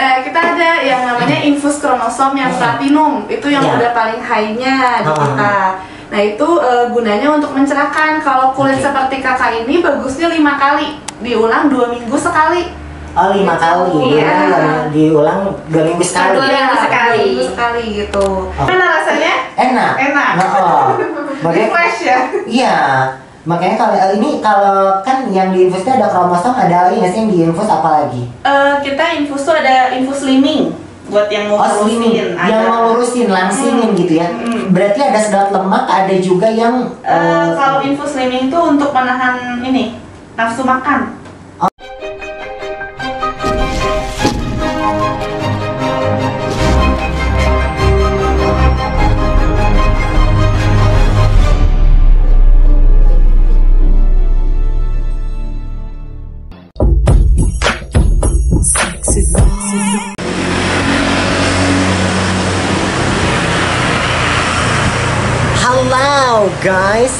kita ada yang namanya infus kromosom yang platinum, itu yang udah paling high-nya di kita. Nah itu gunanya untuk mencerahkan. Kalau kulit seperti kakak ini bagusnya 5 kali, diulang 2 minggu sekali. Oh 5 kali, iya. Diulang 2 minggu sekali. 2 minggu sekali gitu. Mana rasanya? Enak. Enak. Refresh ya. Iya. Makanya kalau ini, kalau kan yang diinfusnya ada kromosom, ada lagi nggak sih yang diinfus apa lagi? Kita infus tuh ada infus slimming buat yang mau lurusin, yang mau lurusin langsingin gitu ya. Berarti ada sedat lemak, ada juga yang kalau infus slimming itu untuk menahan ini nafsu makan. Guys,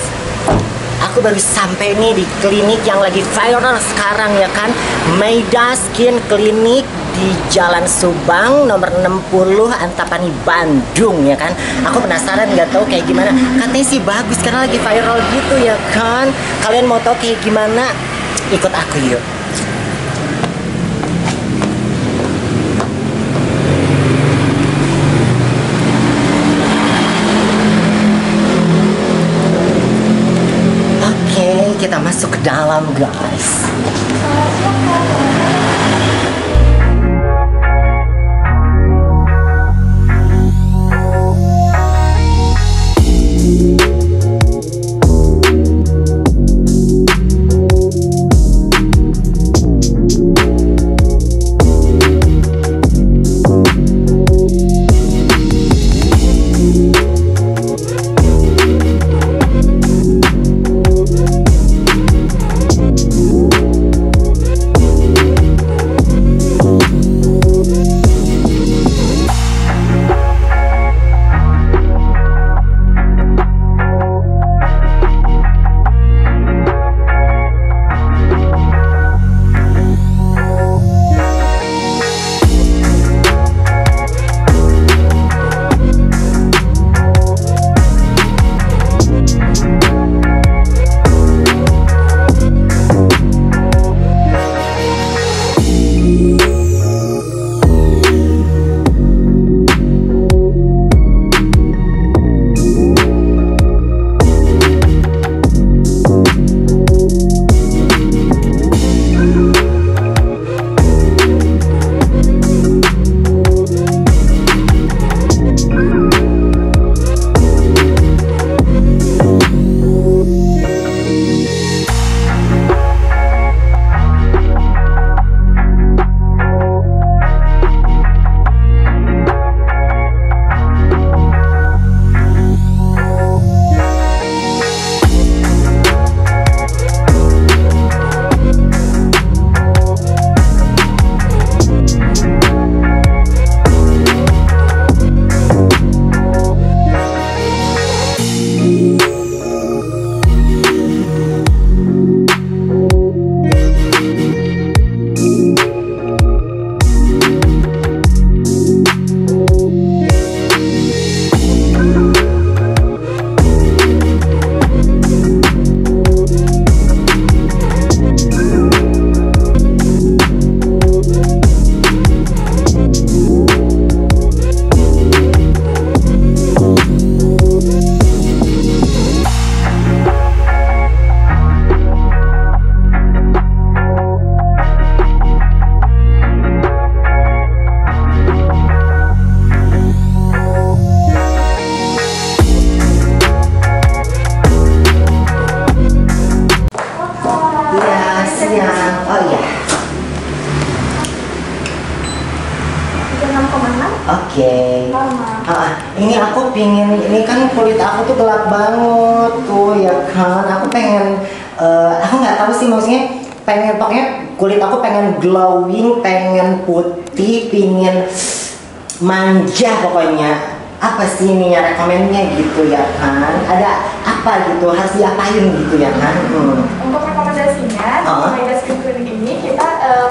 aku baru sampai nih di klinik yang lagi viral sekarang ya kan, Meida Skin Clinic di Jalan Subang nomor 60 Antapani Bandung ya kan. Aku penasaran, nggak tahu kayak gimana, katanya sih bagus karena lagi viral gitu ya kan. Kalian mau tahu kayak gimana? Ikut aku yuk. Kita masuk ke dalam, guys. Ini aku pingin, ini kan kulit aku tuh gelap banget tuh ya kan. Aku pengen, aku nggak tahu sih maksudnya, pengen pokoknya kulit aku pengen glowing, pengen putih, pingin manja pokoknya. Apa sih ininya rekomennya gitu ya kan? Ada apa gitu, harus diapain gitu ya kan? Untuk rekomendasinya, Meida Skin Clinic ini kita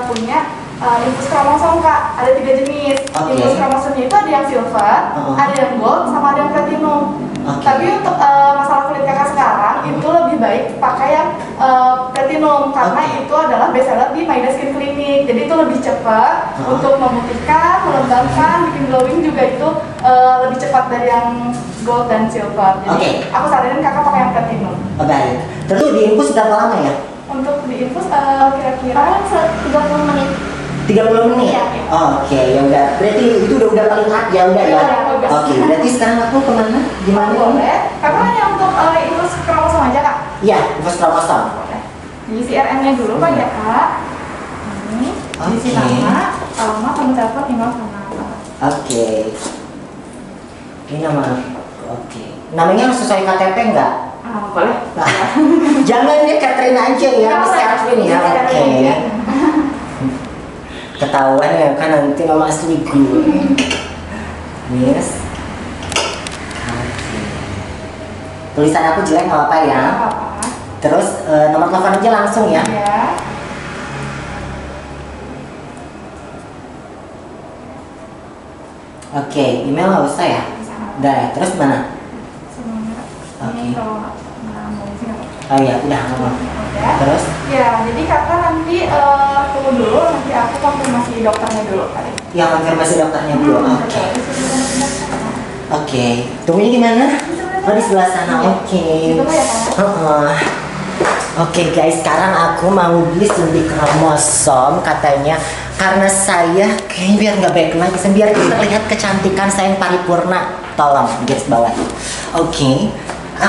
punya Infus kromosom Kak, ada 3 jenis. Infus kromosomnya itu ada yang silver, ada yang gold, sama ada yang platinum. Tapi untuk masalah kulit kakak sekarang itu lebih baik pakai yang platinum, karena itu adalah best seller di Meida Skin Clinic. Jadi itu lebih cepat untuk memutihkan, melembabkan, bikin glowing juga itu lebih cepat dari yang gold dan silver. Jadi aku saranin kakak pakai yang platinum. Baik. Terus di infus berapa lama ya? Untuk di infus kira-kira 30 menit. 30 menit? Iya. Oke, ya udah. Berarti itu udah paling hot ya udah ya. Oke, berarti sekarang aku kemana? Gimana? Boleh. Kakak hanya untuk infus kromosom aja Kak? Iya, infus kromosom. Di CRM-nya dulu Pak ya Kak. Ini diisi nama kamu telepon tinggal sama. Ini nama. Namanya sesuai KTP nggak? Boleh. Jangan dia Catherine Anjie ya, Miss Catherine ya. Ketahuan ya kan nanti nama asli gue Miss Catherine. Tulisan aku jelek nggak apa-apa ya. Terus nomor telepon aja langsung ya. Email nggak usah ya. Udah ya. Terus mana? Terus? Ya, jadi kakak nanti tunggu dulu, nanti aku konfirmasi dokternya dulu kali. Ya, konfirmasi dokternya dulu. Tunggunya di mana? Di sebelah sana. Oke guys, sekarang aku mau beli sendi kromosom katanya karena saya kayaknya biar nggak baik lagi, biar terlihat kecantikan saya yang paripurna. Tolong guys bawah.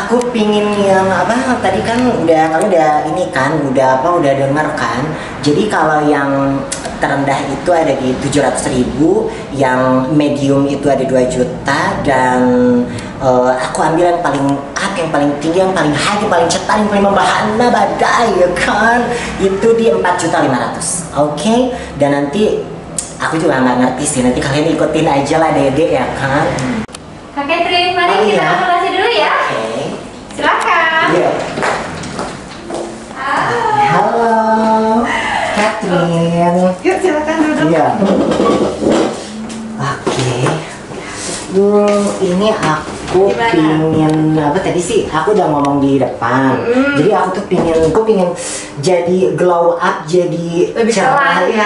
Aku pingin yang apa tadi kan udah denger kan. Jadi kalau yang terendah itu ada di 700.000, yang medium itu ada 2 juta, dan aku ambil yang paling up, yang paling tinggi, yang paling high, yang paling cetar, yang paling membahana badai ya kan, itu di 4.500.000. Dan nanti aku juga nggak ngerti sih, nanti kalian ikutin aja lah Dede ya kan. Kak Catherine, mari kita evaluasi dulu ya. Silakan. Halo Catherine. Yuk silakan duduk. Ini aku pingin apa tadi sih? Aku udah ngomong di depan. Jadi aku tuh pingin jadi glow up, jadi lebih cerah ya.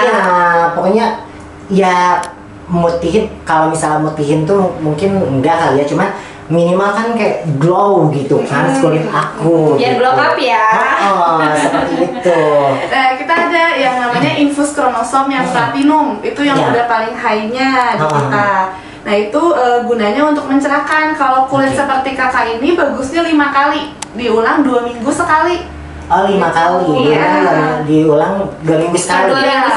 Pokoknya ya mutihin, kalau misalnya mutihin tuh mungkin enggak kali ya, cuman minimal kan kayak glow gitu kan kulit aku biar glow up ya. Seperti itu. Nah, kita ada yang namanya infus kromosom yang platinum, itu yang udah paling high-nya di kita. Nah itu gunanya untuk mencerahkan. Kalau kulit seperti kakak ini bagusnya 5 kali, diulang 2 minggu sekali. 5 kali, diulang 2 minggu sekali. 2 minggu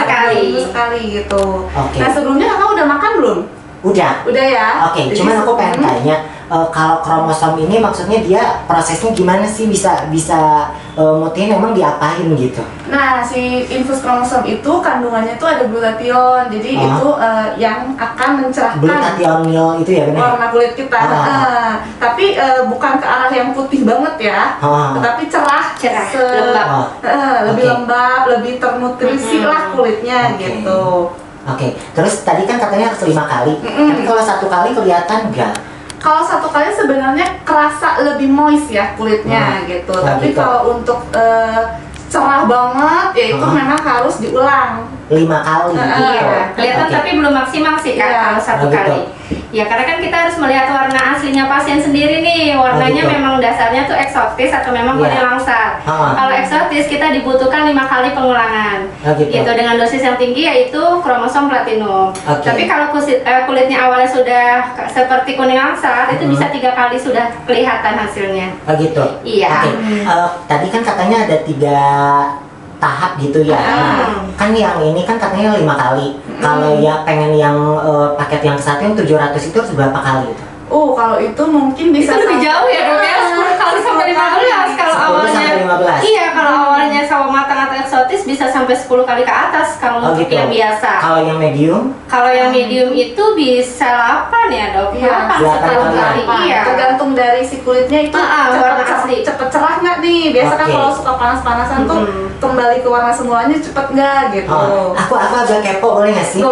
sekali gitu. Nah sebelumnya kakak udah makan belum? Udah ya. Cuman aku pengen tanya, kalau kromosom ini maksudnya dia prosesnya gimana sih, bisa mutihin emang diapain gitu? Nah si infus kromosom itu kandungannya itu ada glutathione, jadi itu yang akan mencerahkan glutathione itu ya warna kulit kita. Tapi bukan ke arah yang putih banget ya, tetapi cerah, lembab, lebih lembab, lebih ternutrisi lah kulitnya gitu. Terus tadi kan katanya harus 5 kali, tapi kalau 1 kali kelihatan nggak? Kalau 1 kali sebenarnya kerasa lebih moist ya kulitnya gitu, tapi kalau untuk cerah banget ya itu memang harus diulang 5 kali gitu. Kelihatan tapi belum maksimal sih Kak kalau 1 kali. Ya karena kan kita harus melihat warna aslinya pasien sendiri nih, warnanya memang dasarnya tuh eksotis atau memang kuning langsat. Kalau eksotis kita dibutuhkan 5 kali pengulangan. Gitu dengan dosis yang tinggi yaitu kromosom platinum. Tapi kalau kulitnya awalnya sudah seperti kuning langsat itu bisa 3 kali sudah kelihatan hasilnya. Iya. Tadi kan katanya ada 3 tahap gitu ya. Kan yang ini kan katanya 5 kali. Kalau ya pengen yang paket yang satu yang 700 itu harus berapa kali? Kalau itu mungkin bisa itu lebih jauh ya dok ya, 10 kali sampai 15 kalau 10-15. Iya, kalau awalnya sama mata-mata eksotis bisa sampai 10 kali ke atas kalau untuk yang biasa. Kalau yang medium? Kalau yang medium itu bisa 8 ya, Dok. Ya, 8 kali. Iya, tergantung dari si kulitnya itu warna asli. Cepet cerah nggak nih? Biasa kan kalau suka panas-panasan tuh kembali ke warna semuanya cepet nggak gitu. Aku agak kepo, boleh nggak sih?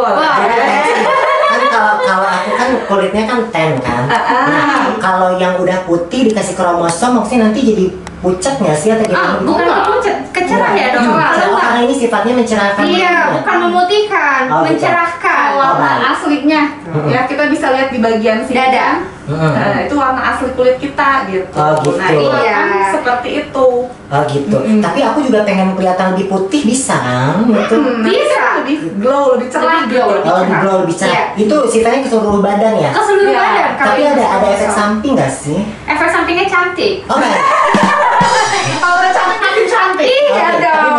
Kalau aku kan kulitnya kan tan kan. Nah, kalau yang udah putih dikasih kromosom maksudnya nanti jadi pucat nggak sih atau gimana? Bukan pucat, kecerah ya Dok. Karena ini sifatnya mencerahkan. Iya, bukan memutihkan, mencerahkan warna aslinya. Ya kita bisa lihat di bagian sini dada. Itu warna asli kulit kita gitu. Nah, iya seperti itu. Tapi aku juga pengen kelihatan lebih putih bisa kan? Bisa, lebih glow, lebih cerah. Lebih cerah. Itu sifatnya ke seluruh badan ya? Ke seluruh badan. Tapi ada efek samping nggak sih? Efek sampingnya cantik. Oke. Kalau udah cantik makin cantik. Iya dong.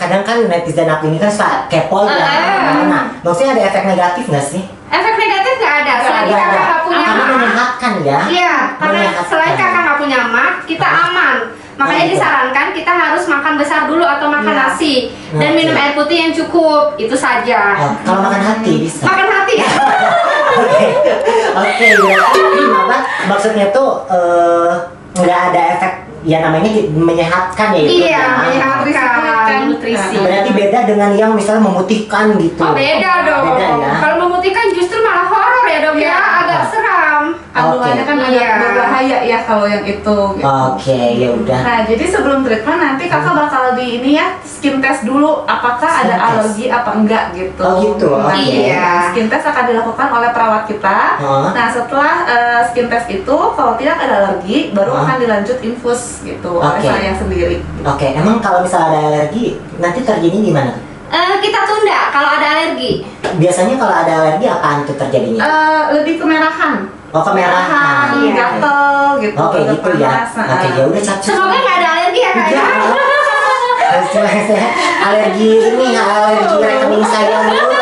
Kadang kan netizen aku ini kan suka kepo ya, maksudnya ada efek negatif nggak sih? Efek negatif nggak ada, selagi kakak nggak punya mak. Menyehatkan ya? Iya, karena selain kakak nggak punya mak, kita aman. Makanya disarankan kita harus makan besar dulu atau makan nasi dan minum air putih yang cukup, itu saja. Kalau makan hati bisa. Makan hati. Oke, maksudnya tuh nggak ada efek. Ya namanya menyehatkan ya itu. Iya, menyehatkan, nutrisi. Berarti beda dengan yang misalnya memutihkan gitu. Oh beda dong. Beda ya. Kalau memutihkan justru malah horor ya Dok ya, agak seram. Kandungannya kan agak berbahaya ya kalau yang itu. Oke, ya udah. Nah, jadi sebelum treatment nanti kakak bakal di ini ya skin test dulu apakah ada alergi apa enggak gitu. Oh gitu. Iya. Skin test akan dilakukan oleh perawat kita. Nah, setelah skin test itu kalau tidak ada alergi baru akan dilanjut infus gitu, oleh saya sendiri. Oke, emang kalau misalnya ada alergi, nanti terjadinya gimana? Kita tunda kalau ada alergi. Biasanya kalau ada alergi apaan tuh terjadinya? Lebih kemerahan. Oh, kemerahan. Gatel gitu. Oke, gitu ya. Oke, ya udah cacat. Semoga nggak ada alergi ya, Kak. Alergi ini, alergi rekening saya dulu.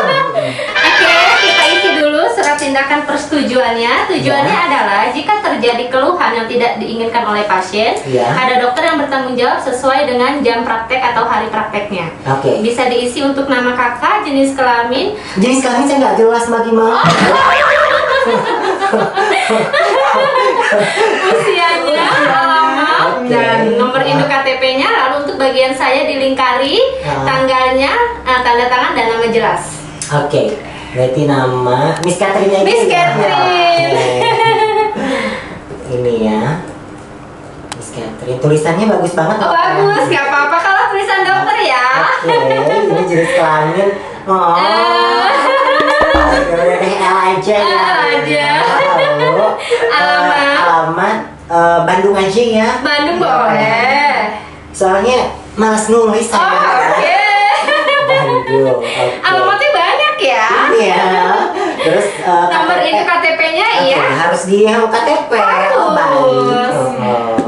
Oke, kita isi dulu surat tindakan persetujuannya. Tujuannya adalah jika terjadi keluhan yang tidak diinginkan oleh pasien, ada dokter yang bertanggung jawab sesuai dengan jam praktek atau hari prakteknya. Bisa diisi untuk nama kakak, jenis kelamin. Jenis kelamin saya nggak jelas bagaimana. Usianya, alamat, dan nomor induk KTP-nya. Lalu untuk bagian saya dilingkari, tanggalnya, tanda tangan dan nama jelas. Oke, berarti nama Miss Catherine. Miss Catherine. Ini ya, Miss Catherine. Tulisannya bagus banget. Bagus, nggak apa-apa kalau tulisan dokter ya. Oke, ini jenis kelamin. L aja ya. Lalu alamat Bandung aja ya. Bandung boleh. Soalnya malas nulis saya. Oke. Bandung. Alamatnya banyak ya. Iya. Terus nomor ini KTP-nya ya. Harus di KTP.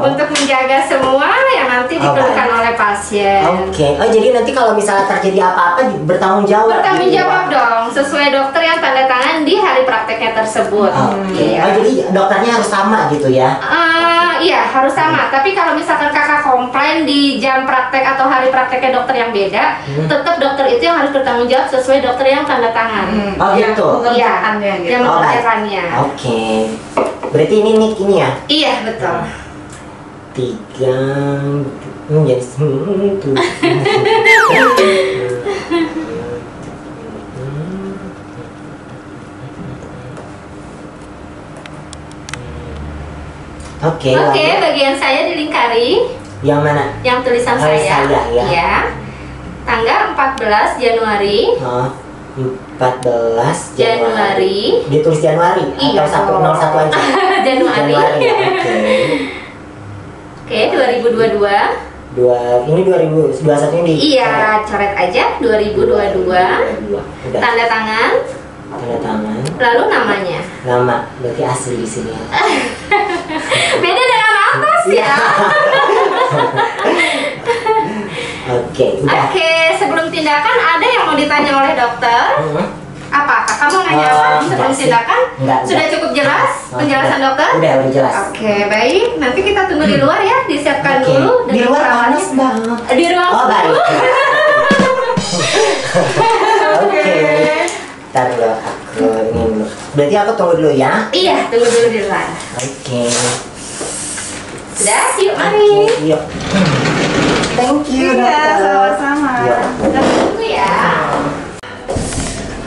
Untuk menjaga semua yang nanti dikeluhkan oleh pasien. Oke. Oh jadi nanti kalau misalnya terjadi apa-apa bertanggung jawab. Bertanggung jawab dong sesuai dokter yang tanda tangan di hari prakteknya tersebut. Oke. Oh jadi dokternya harus sama gitu ya? Iya harus sama. Tapi kalau misalkan kakak komplain di jam praktek atau hari prakteknya dokter yang beda, tetap dokter itu yang harus bertanggung jawab sesuai dokter yang tanda tangan. Oh gitu. Iya, yang mengerjakannya. Oke, berarti ini nik ini ya? Iya betul. 3, 7. Oke. Oke, bagian saya dilingkari. Yang mana? Yang tulisan saya. Ya. Tanggal 14 Januari. 14 Januari. Ditulis Januari atau 101 aja? Januari. Oke, 2022. Ini 2021 ini. Iya, coret aja 2022. Tanda tangan. Tanda tangan. Lalu namanya. Nama, berarti asli di sini. Beda dengan atas ya. Oke, sebelum tindakan ada yang mau ditanya oleh dokter? Apa? Kakak mau nanya apa? sekali silakan. Sudah cukup jelas penjelasan dokter? Udah jelas. Oke, baik. Nanti kita tunggu di luar ya, disiapkan dulu. Di luar panas banget. Di ruang. Oh, baik. Oke. Taruh aku ini dulu. Berarti aku tunggu dulu ya? Iya, tunggu dulu di luar. Oke. Sudah, yuk mari. Yuk. Thank you dokter. Sama-sama. Kita tunggu ya.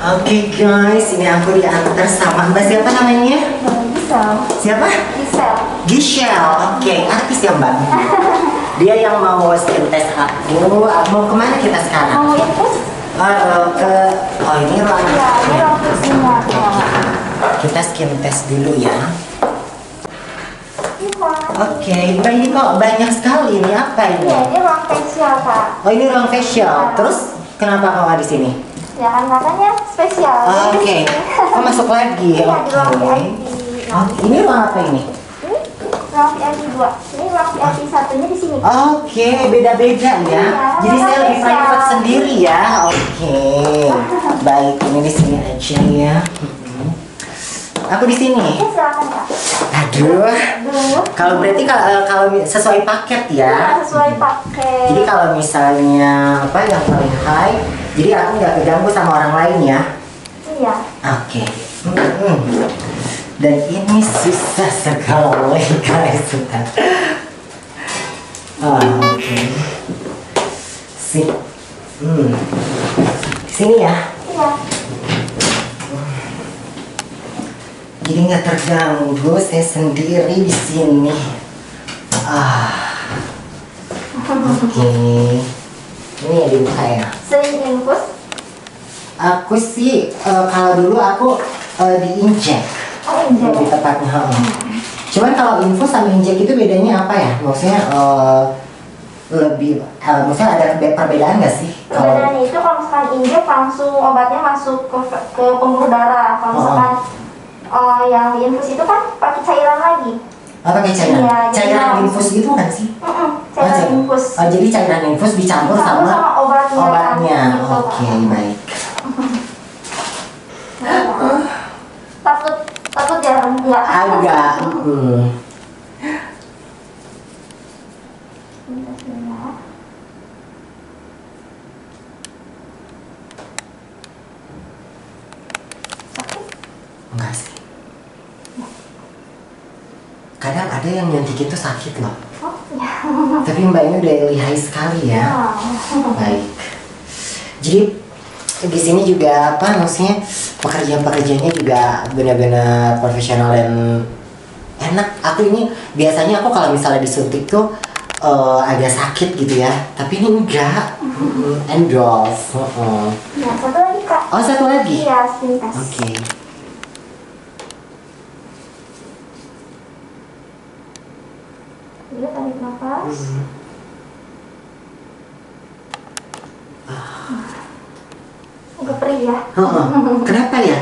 Oke guys, ini aku diantar sama Mbak siapa namanya? Giselle. Siapa? Giselle. Giselle, oke, artis ya Mbak. Dia yang mau skin test aku. Mau kemana kita sekarang? Mau infus? Ke, oh ini ruang. Iya, ini ruang semua. Kita skin test dulu ya. Oke, Mbak ini kok banyak sekali ini apa ini? Iya, ini ruang facial Pak. Oh ini ruang facial. Terus kenapa kamu di sini? Ya kan makanya spesial. Oke, oh, masuk lagi. Iya, di ruang VIP. Oh, ini ruang apa ini? Ini ruang VIP 2. Ini ruang VIP satunya di sini. Oke, beda-beda ya. Jadi saya lebih private sendiri ya. Oke, baik, ini di sini aja ya. Aku di sini. Ya, silakan Pak. Aduh. Kalau berarti kalau sesuai paket ya. Sesuai paket. Jadi kalau misalnya apa yang paling high, jadi aku nggak keganggu sama orang lain ya. Iya. Oke. Dan ini susah sekali guys. Oke. Sini ya. Iya. Jadi nggak terganggu, saya sendiri di sini. Oke. Ini ya dibuka ya. Sering infus? Aku sih kalau dulu aku diinjek. Oh injek. Lebih tepatnya. Cuman kalau infus sama injek itu bedanya apa ya? Maksudnya lebih, maksudnya ada perbedaan nggak sih? Perbedaan itu kalau misalkan injek langsung obatnya masuk ke pembuluh darah. Kalau misalkan yang infus itu kan pakai cairan lagi. Oh, pakai cairan? Iya, cairan infus gitu kan sih? Cairan infus. Oh, jadi cairan infus dicampur sama obatnya. Oke, baik. Takut ya? Enggak. Agak. Enggak sih. Kadang ada yang nyantik itu sakit loh. Oh, ya. Tapi Mbak ini udah lihai sekali ya. Oh. Baik. Jadi di sini juga apa maksudnya pekerjaan-pekerjaannya juga benar-benar profesional dan enak. Aku ini biasanya aku kalau misalnya disuntik tuh agak sakit gitu ya. Tapi ini enggak. Endorse. Ya, satu lagi Kak. Oh satu lagi? Iya, sebentar. Oke. Iya, tarik nafas. Agak perih ya. Kenapa ya?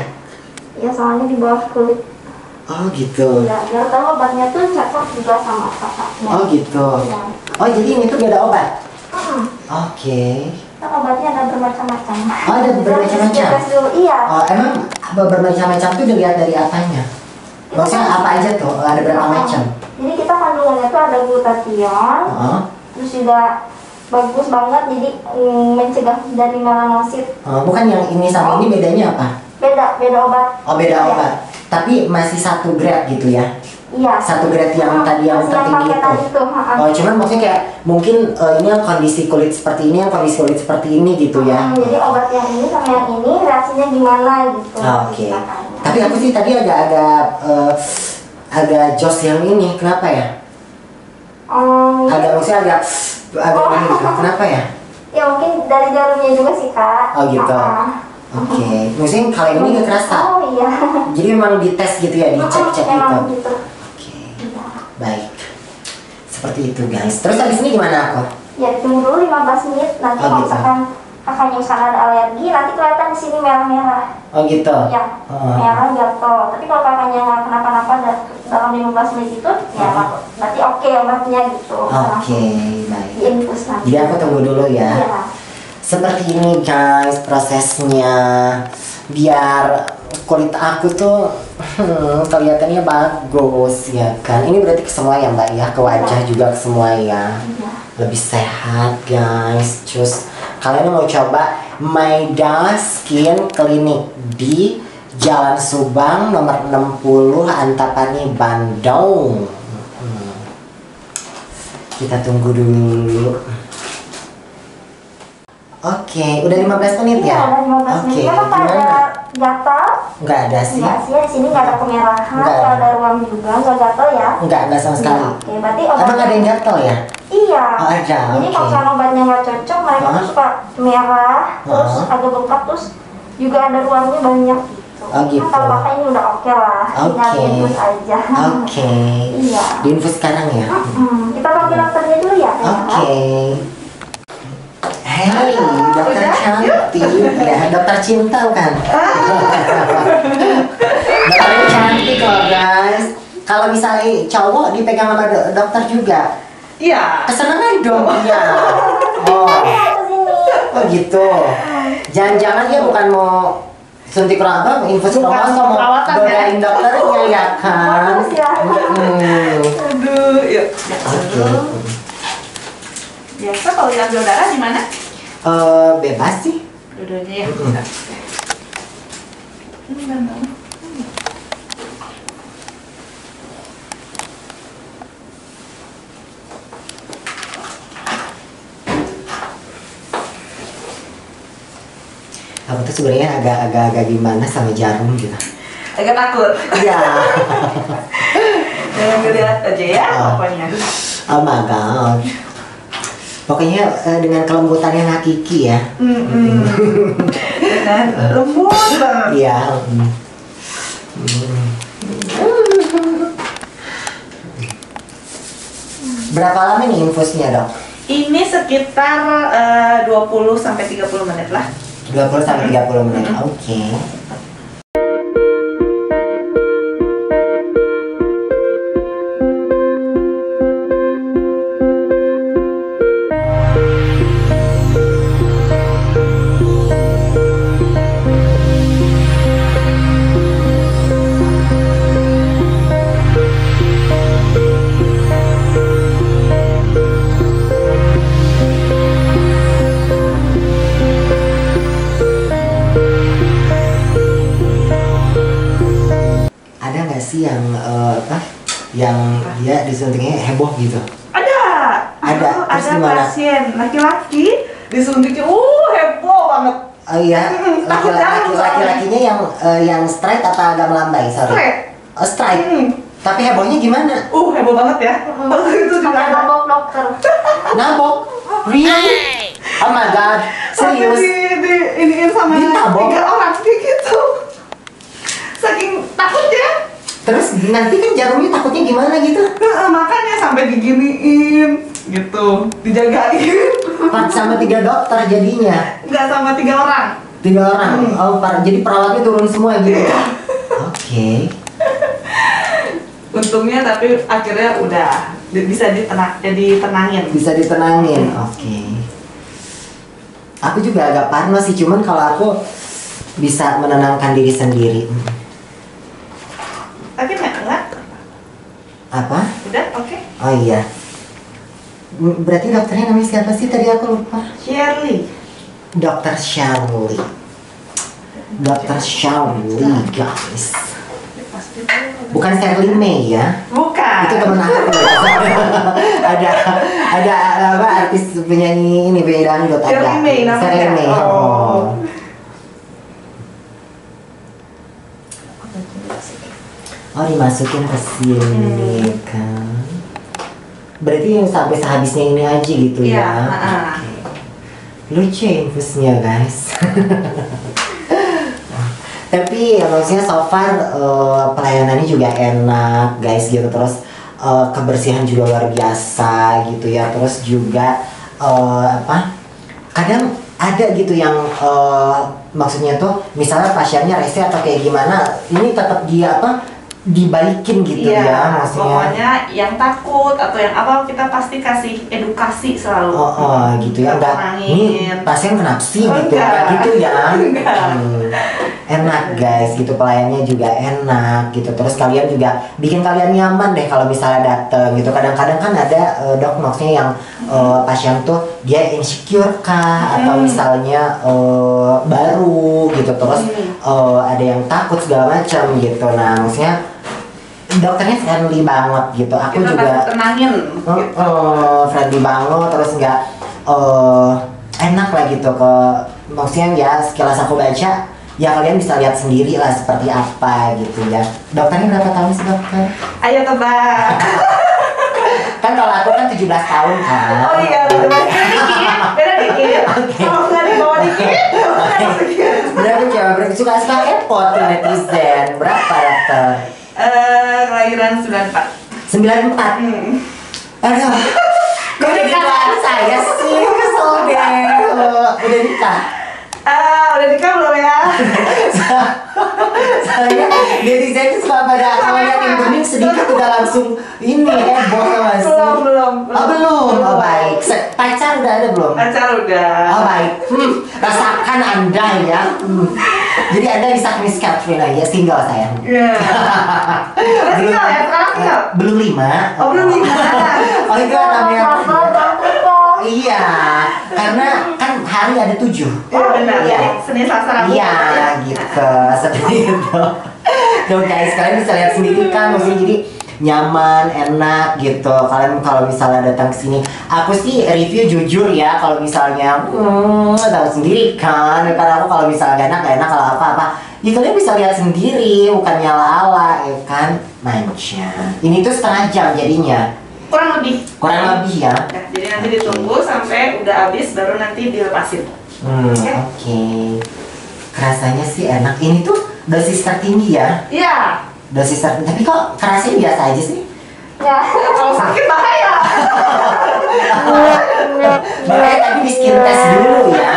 Ya soalnya di bawah kulit. Oh gitu. Ya, biar tahu obatnya tuh cocok juga sama kakaknya. Oh gitu. Ya. Oh jadi ini tuh beda obat. Oke. Nah, obatnya ada bermacam-macam. Oh ada bermacam-macam. Iya. Oh emang bermacam-macam tuh dilihat dari apanya? Maksudnya apa aja tuh? Ada berapa macam? Jadi kita kandungannya tuh ada glutathione, terus juga bagus banget jadi mencegah dari melanosit. Bukan yang ini sama ini bedanya apa? Beda obat. Oh beda obat, tapi masih satu grade gitu ya? Iya. Satu grade yang tadi yang tertinggi itu. Oh cuman maksudnya kayak mungkin ini yang kondisi kulit seperti ini, yang kondisi kulit seperti ini gitu ya? Jadi obat yang ini sama yang ini reaksinya gimana gitu. Oke. Tapi aku sih tadi agak jos yang ini, kenapa ya? Agak maksudnya agak ini gitu, kenapa ya? Ya mungkin dari jarumnya juga sih Kak. Oh gitu. Oke, maksudnya kalau ini nggak kerasa. Oh iya. Jadi memang dites gitu ya, dicek-cek gitu. Oke, baik. Seperti itu guys. Terus habis ini gimana aku? Ya tunggu dulu 15 menit nanti kalau misalkan kakaknya misalkan ada alergi, nanti kelihatan di sini merah-merah. Oh gitu. Ya, merah jatuh. Tapi kalau kakaknya nggak kenapa-napa dalam 15 menit itu, ya berarti oke obatnya gitu. Oke, baik. Jadi aku tunggu dulu ya. Seperti ini guys prosesnya. biar kulit aku tuh kelihatannya bagus ya kan. Ini berarti ke semua ya Mbak ya, ke wajah juga, ke semua ya, lebih sehat guys. Terus kalian mau coba Meida Skin Clinic di Jalan Subang nomor 60 Antapani, Bandung. Kita tunggu dulu. Oke, udah 15 menit ya? Iya, 15 menit. Kenapa ada gatal? Nggak ada sih. Nggak sih, di sini nggak ada kemerahan, nggak ada ruam juga, nggak gatal ya? Nggak sama sekali. Oke, berarti obatnya... Emang ada yang gatal ya? Iya. Oh, ada. Jadi kalau sama obatnya nggak cocok, mereka tuh suka merah, terus agak bengkak, terus juga ada ruamnya banyak gitu. Oh gitu. Kalau pakai ini udah oke lah, tinggal diinfus aja. Oke. Iya. Diinfus sekarang ya? Kita panggil dokternya dulu ya. Oke. Hei, dokter cantik, ya, dokter cinta kan? Dokternya cantik loh guys. Kalau misalnya cowok dipegang sama dokter juga, iya, kesenangan dong dia. Oh gitu. Jangan-jangan dia bukan mau suntik rambut, infus kromosom, mau doain dokternya ya kan? Aduh, yuk. Biasa kalau diambil darah di mana? Bebas sih. Duduknya ya. Aku tuh sebenarnya agak-agak gimana sama jarum gitu. Agak takut. Iya. Jangan lihat aja ya pokoknya. Oh my god. Pokoknya dengan kelembutan yang hakiki ya. Dengan lembut banget. Iya. Berapa lama nih infusnya dok? Ini sekitar 20-30 menit lah. 20-30 menit, oke. Dia disuntiknya heboh gitu. Ada pasien laki-laki disuntiknya heboh banget. Oh iya, laki-lakinya yang straight atau agak melambai? Straight. Oh straight. Tapi hebohnya gimana? Heboh banget ya. Itu juga nabok dokter. Nabok? Really? Oh my god, serius? Ini sama ditabok? 3 orang gitu. Saking takutnya. Terus nanti kan jarumnya takutnya gimana gitu? Makanya sampai diginiin gitu, dijagain. 4 sama 3 dokter jadinya? Nggak, sama 3 orang. 3 orang? Oh, jadi perawatnya turun semua gitu? Iya. Oke. Untungnya tapi akhirnya udah bisa ditenangin. Bisa ditenangin, oke. Aku juga agak parno sih, cuman kalau aku bisa menenangkan diri sendiri. Tapi enggak apa? Udah, oke. Oh iya. Berarti dokternya namanya siapa sih? Tadi aku lupa. Sherly. Dokter Sherly. Dokter Sherly guys. Bukan Sherly May ya? Bukan. Itu temen aku. Ada apa artis penyanyi ini beda dot ada. Sherly May namanya. Sherly May. Oh. Oh, dimasukin ke sini kan. Berarti yang sampai sehabisnya ini aja gitu ya. Okay. Lucu infusnya guys. Tapi ya, maksudnya so far pelayanannya juga enak guys gitu. Terus kebersihan juga luar biasa gitu ya. Terus juga kadang ada gitu yang maksudnya tuh misalnya pasiennya rese atau kayak gimana, ini tetap dia dibalikin gitu ya maksudnya. Pokoknya yang takut atau yang apa kita pasti kasih edukasi selalu. Gitu ya, enggak ini pasien kenapa sih gitu kayak gitu ya. Enak guys gitu, pelayannya juga enak gitu, terus kalian juga bikin kalian nyaman deh kalau misalnya dateng gitu. Kadang-kadang kan ada dok maksudnya yang pasien tuh dia insecure kah atau misalnya baru gitu, terus ada yang takut segala macam gitu. Nah maksudnya dokternya friendly banget gitu, aku kita juga tenangin gitu. Friendly banget, terus nggak enak lah gitu ke maksudnya ya sekilas aku baca ya kalian bisa lihat sendiri lah seperti apa gitu ya. Dokternya berapa tahun sih dokter? Ayo tebak. Kan kalau aku kan 17 tahun kan. Oh iya, beda dikit, kalau nggak dibawa dikit berapa coba, berapa suka repot netizen, berapa dokter? Kelahiran 94. 94? Aduh, kok diketahui saya sih, kesel deh. Udah nikah? Udah nikah belum ya? Soalnya netizen itu suka pada kalau lihat yang bening sedikit udah langsung ini heboh sama sih. Belum. Oh belum, oh baik. Pacar udah ada belum? Pacar udah. Oh baik, rasakan Anda ya. Jadi Anda bisa Miss Catherine aja, single sayang. Iya. Single ya, sekarang single? Belum 5. Oh belum 5. Oh itu namanya. Iya, karena kan hari ada 7. Oh benar, Senin, Selasa, Rabu. Iya gitu, seperti itu. Tuh guys, kalian bisa lihat sendiri kan, maksudnya jadi nyaman, enak gitu. Kalian kalau misalnya datang ke sini, aku sih review jujur ya. Kalau misalnya, tahu sendiri kan. Karena aku kalau misalnya gak enak kalau apa-apa, ya kalian bisa lihat sendiri, bukan nyala-ala, ya kan? Mancan. Ini tuh setengah jam jadinya. Kurang lebih ya. Nah, jadi nanti ditunggu sampai udah habis, baru nanti dilepasin. Oke. Rasanya sih enak. Ini tuh dosis tertinggi ya? Iya. Dosis tertentu, tapi kok kerasnya biasa aja sih? Ya, kalau sakit bahaya. Makanya tadi di skin test dulu ya,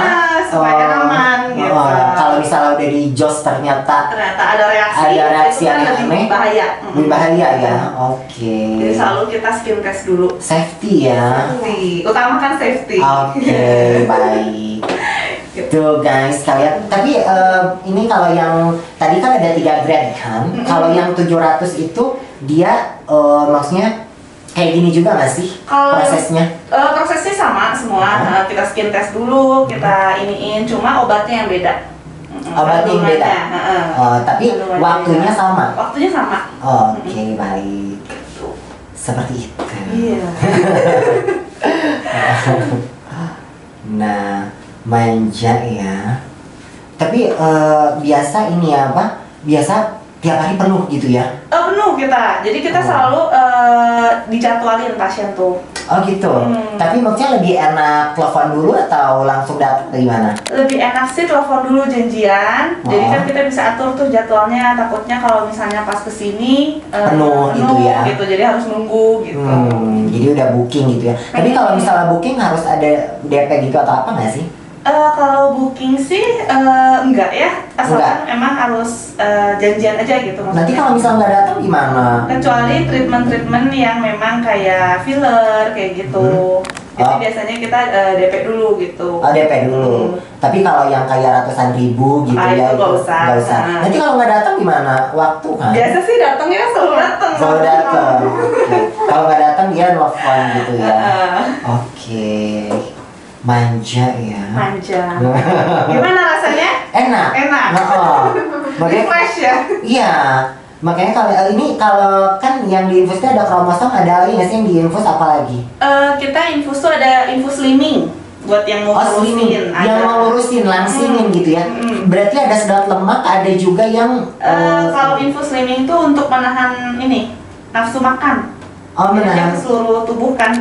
supaya aman gitu. Kalau misalnya udah di jos ternyata ada reaksi yang aneh, lebih bahaya ya. Oke. Jadi selalu kita skin test dulu. Safety ya. Utamakan safety. Oke, baik. Tuh guys, kalian tapi ini kalau yang tadi kan ada 3 grade kan, kalau yang 700 itu dia maksudnya kayak gini juga nggak sih prosesnya? Prosesnya sama semua, kita skin test dulu, kita iniin, cuma obatnya yang beda. Obatnya yang beda? Tapi waktunya sama? Waktunya sama. Oke, baik, seperti itu. Iya. Nah manja ya, tapi biasa ini ya apa? Biasa tiap hari penuh gitu ya? Penuh kita, jadi kita selalu dijadwalin pasien tuh. Oh gitu, tapi maksudnya lebih enak telepon dulu atau langsung datang gimana? Lebih enak sih telepon dulu janjian, jadi kan kita bisa atur tuh jadwalnya, takutnya kalau misalnya pas kesini penuh gitu ya? Gitu, jadi harus nunggu gitu. Jadi udah booking gitu ya, tapi kalau misalnya booking harus ada DP gitu atau apa nggak sih? Kalau booking sih enggak ya, asalkan emang harus janjian aja gitu maksudnya. Nanti kalau misalnya nggak datang gimana? Kecuali treatment-treatment yang memang kayak filler kayak gitu. Jadi biasanya kita DP dulu gitu. Oh DP dulu. Tapi kalau yang kayak ratusan ribu gitu ya itu nggak usah. Nanti kalau nggak datang gimana? Waktu kan? Biasa sih datang ya, selalu datang. Kalau nggak datang dia nelfon gitu ya. Oke. Manja ya. Manja. Gimana rasanya? Enak. Enak. Refresh ya. Iya. Makanya kalau ini kalau kan yang di infusnya ada kromosom, ada lagi nggak sih yang di infus apalagi? Kita infus tuh ada infus slimming buat yang mau lurusin. Yang mau lurusin, langsingin gitu ya. Berarti ada sedot lemak, ada juga yang kalau infus slimming itu untuk menahan ini nafsu makan. Oh, menahan seluruh tubuh kan?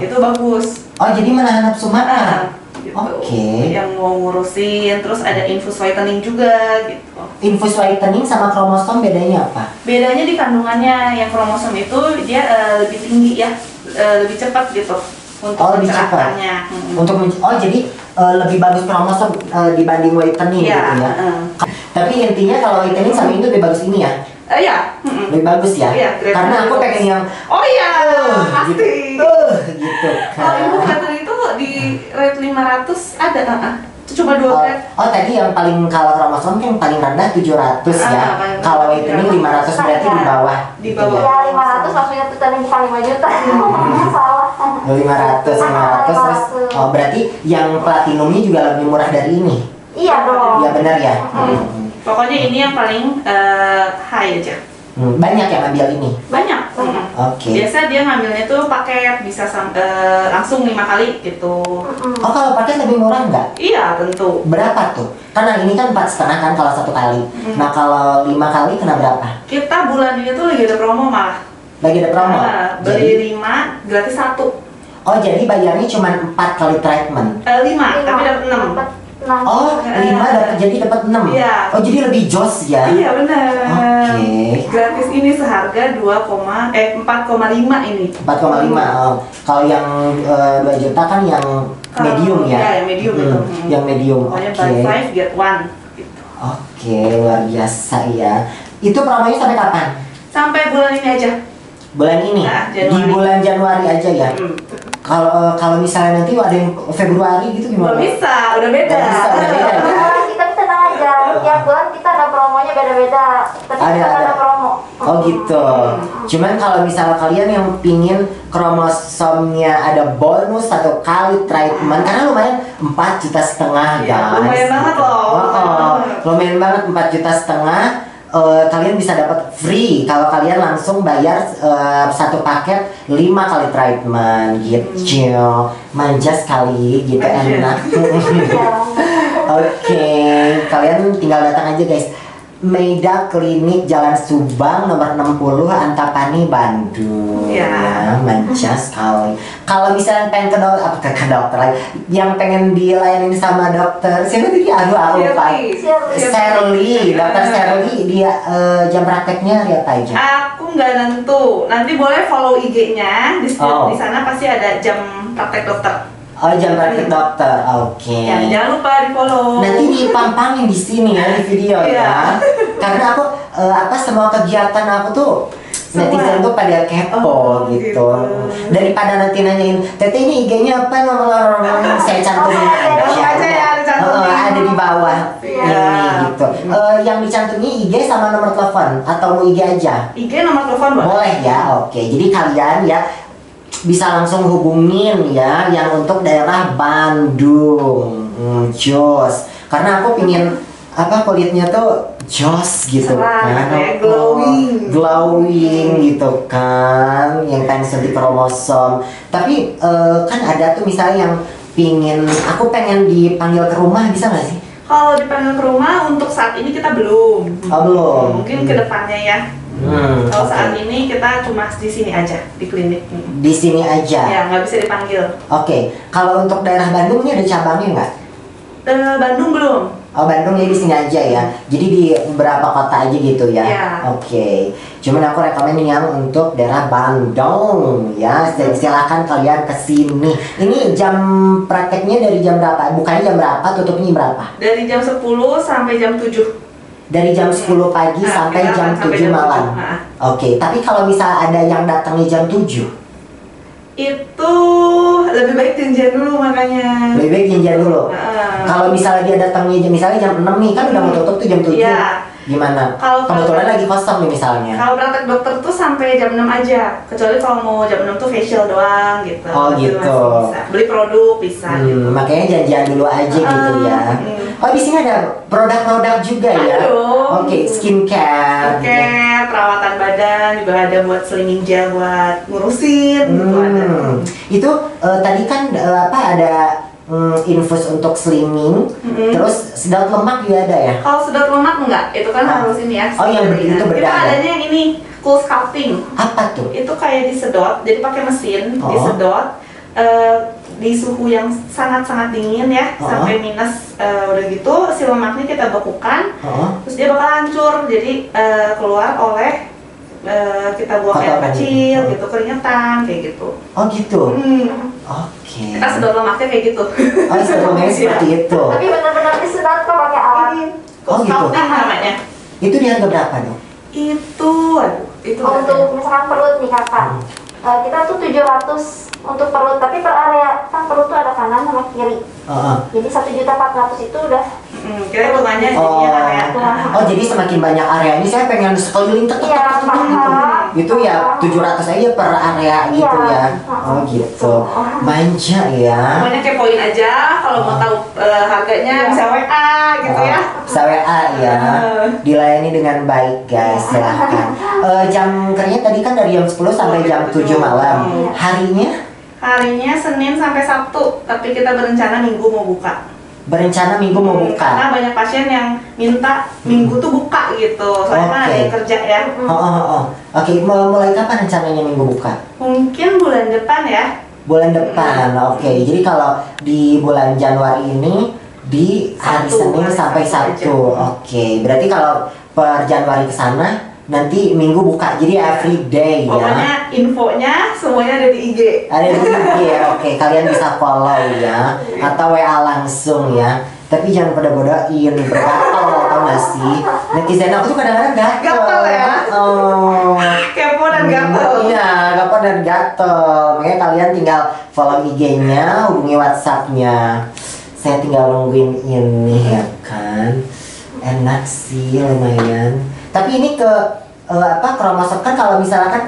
Itu bagus. Oh, jadi menahan nafsu makan. Gitu. Oke. Yang mau ngurusin, terus ada infus whitening juga gitu. Infus whitening sama kromosom bedanya apa? Bedanya di kandungannya. Yang kromosom itu dia lebih tinggi ya, lebih cepat gitu untuk pencerahannya. Jadi lebih bagus kromosom dibanding whitening gitu ya. Tapi intinya kalau whitening sama itu lebih bagus ini ya? Iya. lebih bagus ya, iya, karena aku pengen yang oh iya pasti gitu kalau ibu Catherine itu di rate 500 ada kan? Cuma 2 rate oh tadi yang paling kalau kromosom yang paling rendah 700 ya kalau itu ini 500 berarti di bawah ya 500 maksudnya petani bukan 5 juta salah 500 terus oh berarti yang platinumnya juga lebih murah dari ini iya dong iya benar ya pokoknya ini yang paling high aja. Banyak yang ngambil ini? Banyak. Oke. Biasa dia ngambilnya tuh paket, bisa langsung 5 kali gitu. Oh kalau paket lebih murah nggak? Iya tentu. Berapa tuh? Karena ini kan 4,5 kan kalau 1 kali. Nah kalau 5 kali kena berapa? Kita bulan ini tuh lagi ada promo malah. Lagi ada promo? Beli 5 gratis 1. Oh jadi bayarnya cuma 4 kali treatment? 5 tapi dapat 6. Oh, 5 jadi dapat 6. Iya. Oh, jadi lebih jos ya. Iya, benar. Oke. Gratis ini seharga 4,5 ini. 4,5. Oh. Kalau yang 2 juta kan yang medium ya. Iya, yang medium itu. Yang medium. Pokoknya buy 5 get 1 gitu. Oke, luar biasa ya. Itu promonya sampai kapan? Sampai bulan ini aja. Bulan ini? Nah, di bulan Januari aja ya. Kalau misalnya nanti ada yang Februari gitu gimana? Belum bisa, udah beda. Kita tenang aja. Tiap bulan kita ada promonya beda-beda. Tapi kita ada promo. Oh gitu. Cuman kalau misalnya kalian yang pingin kromosomnya ada bonus 1 kali treatment, karena lumayan 4,5 juta guys. Lumayan banget loh. Lumayan banget 4,5 juta. Kalian bisa dapat free kalau kalian langsung bayar 1 paket 5 kali treatment gitu. Manja sekali gitu enak. Oke, kalian tinggal datang aja guys. Meida Klinik Jalan Subang nomor 60 Antapani Bandung. Ya, manja sekali. Kalau misalnya pengen ke dokter, apa ke dokter lagi? Yang pengen dilayani sama dokter, siapa tadi? Aku lupa. Sherly, dokter Sherly dia jam prakteknya hari apa aja? Aku nggak nentu. Nanti boleh follow IG-nya. Di sana pasti ada jam praktek dokter. Oh jam praktek dokter, oke. Ya, jangan lupa di follow. Nanti dipampangin di sini ya di video ya. Karena aku semua kegiatan aku tuh netizen tuh pada kepo gitu. Daripada nanti nanyain, Tete ini IG-nya apa nomor saya cantumin ada di bawah ini gitu. Yang dicantumin IG sama nomor telepon atau mau IG aja? IG nomor telepon boleh ya, oke. Jadi kalian ya bisa langsung hubungin ya yang untuk daerah Bandung jos karena aku pingin apa kulitnya tuh jos gitu kan glowing gitu kan yang pengen suntik kromosom tapi kan ada tuh misalnya yang pingin aku pengen dipanggil ke rumah bisa nggak sih? Kalau dipanggil ke rumah untuk saat ini kita belum mungkin kedepannya ya. Kalau saat ini kita cuma di sini aja di klinik. Di sini aja. Ya nggak bisa dipanggil. Oke, kalau untuk daerah Bandung ini ada cabangnya nggak? Bandung belum. Oh Bandung ya di sini aja ya. Jadi di beberapa kota aja gitu ya. Oke. Cuman aku rekomen yang untuk daerah Bandung ya. Silakan kalian kesini. Ini jam prakteknya dari jam berapa? Bukannya jam berapa? Tutupnya berapa? Dari jam 10 sampai jam 7. Dari jam 10 pagi sampai jam 7 malam. Oke, tapi kalau misalnya ada yang datangnya jam 7 itu lebih baik janjian dulu makanya. Lebih baik janjian dulu. Kalau misalnya dia datangnya misalnya jam 6 nih kan udah mau tutup tuh jam 7. Gimana? Kalau kebetulan lagi kosong nih misalnya. Kalau praktek dokter tuh sampai jam 6 aja. Kecuali kalau mau jam 6 tuh facial doang gitu. Oh gitu. Beli produk bisa. Makanya janjian dulu aja gitu ya. Oh di sini ada produk-produk juga ya. Oke, skincare. Skincare, perawatan badan juga ada buat slimming gel buat ngurusin gitu ada. Itu tadi kan ada infus untuk slimming, terus sedot lemak juga ada ya? Kalau sedot lemak enggak, itu kan harus ini ya. Oh yang itu beda. Kita adanya yang ini cold sculpting. Apa tuh? Itu kayak disedot, jadi pakai mesin disedot di suhu yang sangat-sangat dingin ya, sampai minus udah gitu si lemaknya kita bekukan, terus dia bakal hancur, jadi keluar oleh kita buang air kecil gitu, keringetan kayak gitu. Oh gitu. Oke. Kita sedot lemaknya kayak gitu. Oh sedot lemaknya seperti itu. Tapi benar-benar disedot kok pakai alat. Oh gitu. Namanya. Itu diharga berapa dong? Itu Itu untuk misalkan perut nih kakak, kita tuh 700 untuk perut, tapi per area kan perut tuh ada kanan sama kiri. Jadi 1.400.000 itu udah. Kira hitungannya jadinya area. Oh jadi semakin banyak area ini saya pengen sekeliling tetap itu ya 700 aja per area gitu ya. Oh gitu. Manja ya. Pokoknya kepoin aja kalau mau tahu harganya bisa WA gitu ya. Bisa WA ya. Dilayani dengan baik guys, silahkan. Jam kerja tadi kan dari jam 10 sampai jam 7 malam. Harinya? Harinya Senin sampai Sabtu, tapi kita berencana Minggu mau buka. Berencana Minggu mau buka? Karena banyak pasien yang minta Minggu tuh buka gitu, soalnya ada yang kerja ya. Oke, mulai kapan rencananya Minggu buka? Mungkin bulan depan ya. Bulan depan, oke. Jadi kalau di bulan Januari ini, di hari Senin sampai Sabtu. Oke, berarti kalau per Januari ke sana, nanti Minggu buka, jadi everyday ya. Pokoknya infonya semuanya ada di IG. Ada di IG ya, oke. Kalian bisa follow ya, atau WA langsung ya. Tapi jangan pada bodohin, bergatel tau gak sih? Netizen aku tuh kadang-kadang gatel ya? Kepo dan gatel. Iya, kepo dan gatel. Makanya kalian tinggal follow IG-nya, hubungi WhatsApp-nya. Saya tinggal nungguin ini ya kan. Enak sih, lumayan. Tapi ini ke kromosom kan kalau misalkan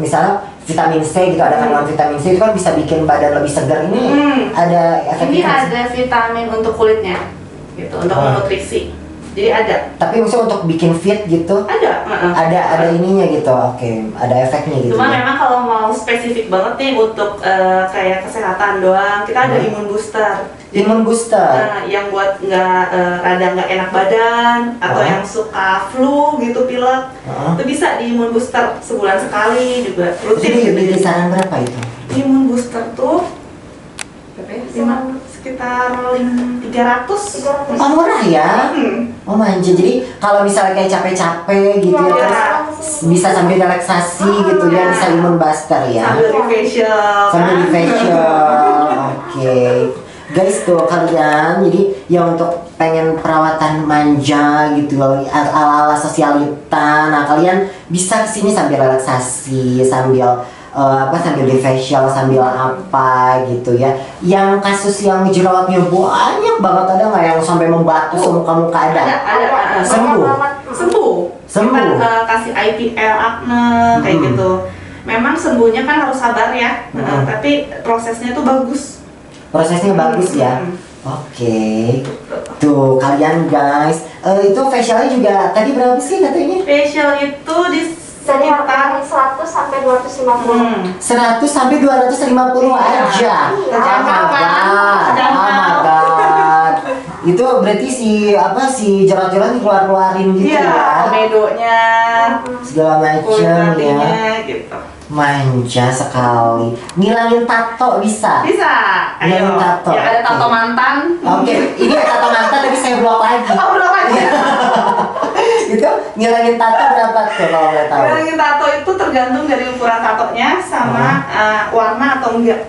misalnya vitamin C gitu, ada kandungan vitamin C itu kan bisa bikin badan lebih segar. Ini ada efeknya. Ini ada vitamin untuk kulitnya gitu, untuk nutrisi. Jadi ada. Tapi maksudnya untuk bikin fit gitu? Ada. Ada ininya gitu. Oke, ada efeknya gitu. Cuma memang kalau mau spesifik banget nih untuk kayak kesehatan doang, kita ada imun booster. Imun booster yang buat rada nggak enak badan atau yang suka flu gitu, pilek itu bisa di imun booster sebulan sekali juga rutin. Jadi gitu. Di kisaran berapa itu? Imun booster tuh sekitar 300. Oh murah ya? Oh manja, jadi kalau misalnya kayak capek-capek gitu ya, terus bisa sambil relaksasi gitu ya, bisa imun booster ya. Sambil di facial. Sambil di facial, oke. Guys tuh kalian, jadi ya untuk pengen perawatan manja gitu ala-ala sosialita. Nah kalian bisa kesini sambil relaksasi, sambil sambil di facial, sambil apa gitu ya. Yang kasus yang jerawatnya banyak banget, ada nggak yang sampai membatu muka-muka? Ada. Sembuh. Kita kasih IPL akne kayak gitu. Memang sembuhnya kan harus sabar ya, tapi prosesnya tuh bagus. Prosesnya bagus ya. Oke. Tuh kalian guys, itu facialnya juga tadi berapa sih katanya? Facial itu di sekitar 100 sampai 250. 100 sampai 250 aja. Terjangkau. Itu berarti si jerawat-jerawat dikeluar-keluarin gitu ya. Komedonya segala macam ya. Manja sekali. Ngilangin tato bisa? Bisa. Ngilangin tato. Ya, ada tato mantan. Oke, ini ada tato mantan tapi saya blok lagi. Oh, blok lagi. Itu ngilangin tato berapa tuh kalau boleh tahu? Ngilangin tato itu tergantung dari ukuran tatonya sama warna atau enggak.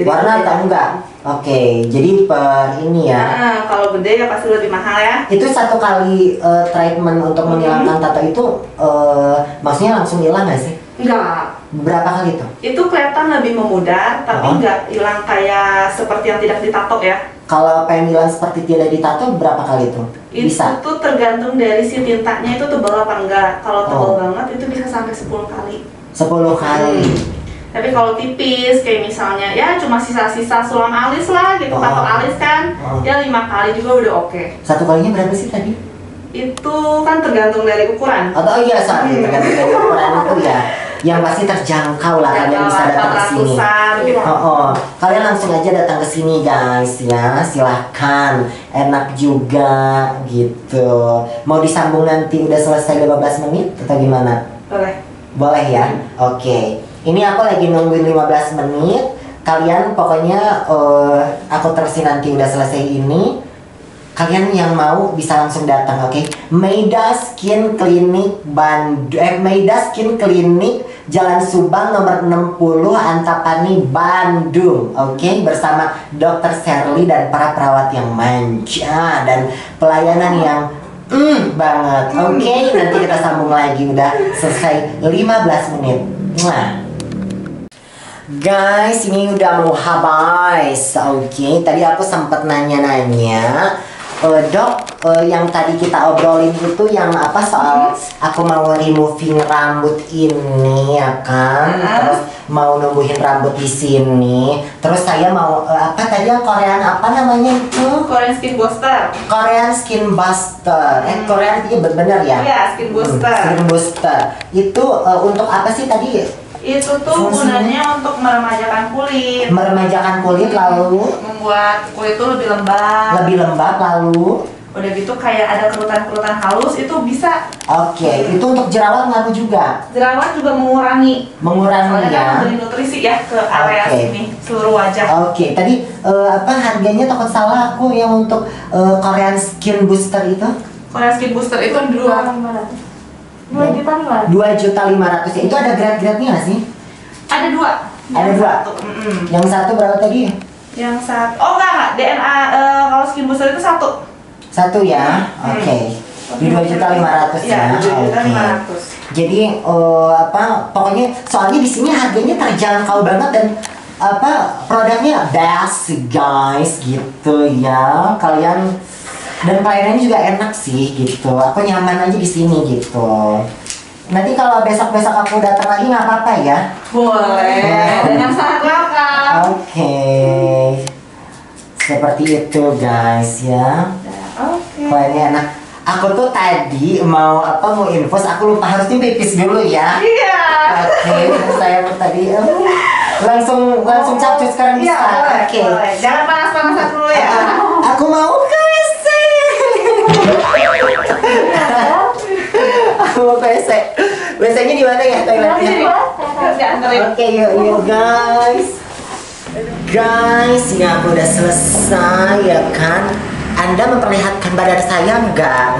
Warna atau enggak? Oke, jadi per ini ya. Kalau gede ya pasti lebih mahal ya. Itu satu kali treatment untuk menghilangkan tato itu maksudnya langsung hilang nggak sih? Enggak. Berapa kali itu? Itu kelihatan lebih memudar, tapi nggak hilang kayak seperti yang tidak ditato ya. Kalau pengen hilang seperti tidak ditato, berapa kali itu? Bisa? Itu tergantung dari si tintanya itu tebal apa enggak. Kalau tebal banget itu bisa sampai 10 kali. 10 kali? Tapi kalau tipis, kayak misalnya ya cuma sisa-sisa sulam alis lah gitu, tato alis kan, ya 5 kali juga udah oke. Satu kalinya berapa sih tadi? Itu kan tergantung dari ukuran. Oh iya, soalnya tergantung dari ukuran itu ya. Yang pasti terjangkau lah, kalian bisa datang ke sini. Kalian langsung aja datang ke sini guys ya, silahkan. Enak juga gitu. Mau disambung nanti udah selesai 15 menit atau gimana? Boleh. Boleh ya? Oke. Ini aku lagi nungguin 15 menit. Kalian pokoknya aku terusin nanti udah selesai ini. Kalian yang mau bisa langsung datang, oke? Meida Skin Clinic Meida Skin Clinic Jalan Subang nomor 60 Antapani Bandung, oke? Bersama Dr. Sherly dan para perawat yang manja dan pelayanan yang banget. Oke, nanti kita sambung lagi. Udah selesai 15 menit. Guys, ini udah mau habis. Oke, tadi aku sempat nanya-nanya, Dok, yang tadi kita obrolin itu yang apa soal aku mau removing rambut ini ya kan, terus mau numbuhin rambut di sini, terus saya mau apa tadi yang Korean apa namanya itu? Korean skin booster. Korean skin booster. Korean itu bener ya? Iya, skin booster. Skin booster itu untuk apa sih tadi? Itu tuh gunanya untuk meremajakan kulit. Meremajakan kulit lalu? Membuat kulit tuh lebih lembab. Lebih lembab lalu? Udah gitu kayak ada kerutan-kerutan halus itu bisa. Oke, itu untuk jerawat ngaruh juga? Jerawat juga mengurangi. Mengurangi ya? Soalnya memberi nutrisi ya ke area sini, seluruh wajah. Oke, tadi apa harganya takut salah aku yang untuk Korean skin booster itu? Korean skin booster itu 2.500.000 ya. Itu ada grade-gradenya nggak sih? Ada dua. Ada dua? Yang satu berapa tadi? Yang satu, oh enggak, DNA kalau skin booster itu satu. Satu ya? Oke. Di 2.500.000 ya? Iya, 2.500.000. Jadi, apa, pokoknya soalnya di sini harganya terjangkau banget dan apa, produknya best guys gitu ya. Kalian dan pelayanannya juga enak sih gitu, aku nyaman aja di sini gitu. Nanti kalau besok-besok aku datang lagi nggak apa-apa ya? Boleh, dan yang sangat welcome. Oke, seperti itu guys ya. Oke. Pelayanannya enak. Aku tuh tadi mau apa mau infus, aku lupa harusnya pipis dulu ya. Iya. Oke, saya tadi langsung capcus sekarang bisa. Iya, oke. Jangan panas-panasan dulu ya. Aku mau WC. WC-nya di mana ya toiletnya? Oke, yuk guys. Guys, ini aku udah selesai ya kan. Anda memperlihatkan badan saya enggak?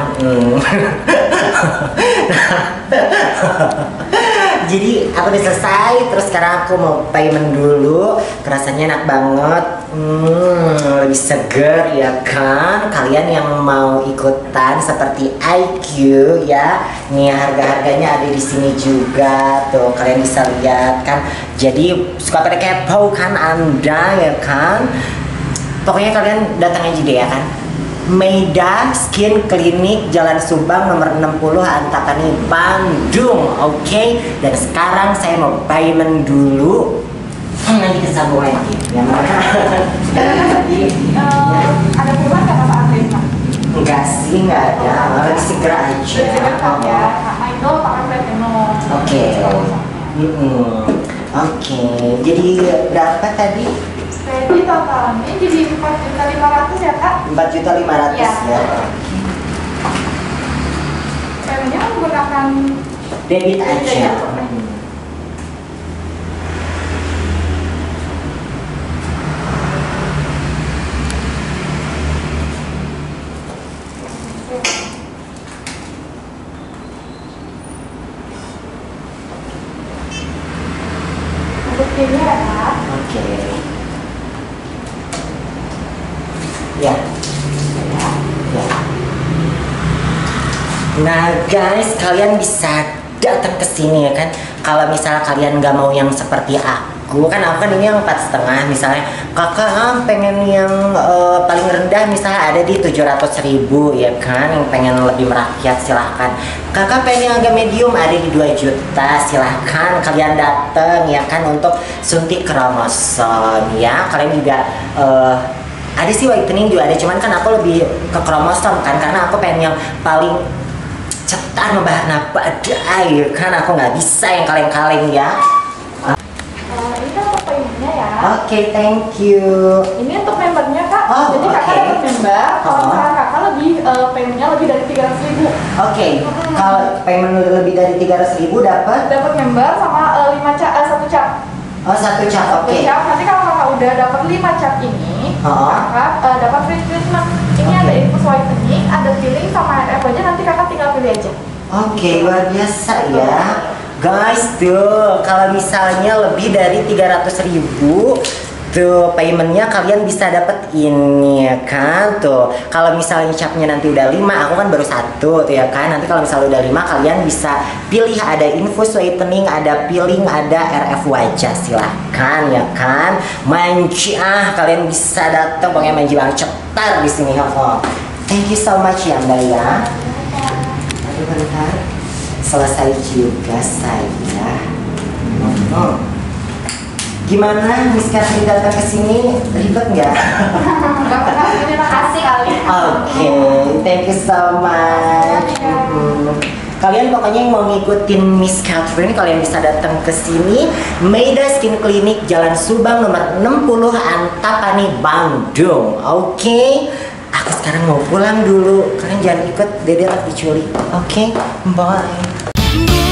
Jadi aku udah selesai, terus sekarang aku mau payment dulu. Rasanya enak banget, lebih seger ya kan. Kalian yang mau ikutan seperti IQ ya, nih harga-harganya ada di sini juga tuh, kalian bisa lihat kan. Jadi suka pada kepo kan Anda ya kan. Pokoknya kalian datang aja deh ya kan. Meida Skin Clinic, Jalan Subang nomor 60, Antapani, Bandung. Oke, dan sekarang saya mau payment dulu. Nanti kesambung lagi. Ya mana? Ada perubahan nggak Pak Andre? Enggak sih, nggak ada. Segera aja. Oke. Oke. Jadi berapa tadi? Jadi totalnya jadi 4.500.000 ya Kak? 4.500.000 ya. Caranya menggunakan debit aja. Untuk ini ya Kak? Oke. Ya. Nah guys, kalian bisa datang ke sini ya kan. Kalau misalnya kalian nggak mau yang seperti aku kan ini yang 4,5 misalnya. Kakak pengen yang paling rendah misalnya ada di 700.000 ya kan. Yang pengen lebih merakyat silahkan. Kakak pengen yang agak medium ada di 2 juta, silahkan kalian datang ya kan untuk suntik kromosom ya. Kalian juga ada sih whitening juga ada, cuman kan aku lebih ke kromosom kan, karena aku pengen yang paling cetar ngebahana badai kan, aku nggak bisa yang kaleng-kaleng ya. Ini kan untuk paymentnya ya. Oke, thank you. Ini untuk membernya Kak, jadi Kakak dapat member. Kalau misalnya Kakak lebih paymentnya lebih dari 300.000. Oke, kalau payment lebih dari 300.000 dapat member sama 1 cap. Oh, 1 cap, oke. Nanti kalau Kakak udah dapat 5 cap ini, Kakak dapat free treatment. Ini ada infus whitening, ada peeling sama air aja, nanti Kakak tinggal pilih aja. Oke, luar biasa ya. Guys tuh, kalau misalnya lebih dari 300.000 Tuh paymentnya kalian bisa dapat ini ya kan. Tuh kalau misalnya capnya nanti udah 5, aku kan baru 1 tuh ya kan. Nanti kalau misalnya udah 5 kalian bisa pilih, ada infus whitening, ada peeling, ada RF wajah, silahkan ya kan. Manji ah, kalian bisa datang pengen manji banget cetar di sini. Thank you so much ya Mbak ya. Aduh bentar, selesai juga saya. Gimana Miss Catherine datang ke sini, ribet nggak? Terima kasih kalian. Oke, thank you so much. Kalian pokoknya yang mau ngikutin Miss Catherine, kalian bisa datang ke sini, Meida Skin Clinic, Jalan Subang nomor 60, Antapani, Bandung. Oke, aku sekarang mau pulang dulu. Kalian jangan ikut, Dede diculik. Oke, bye.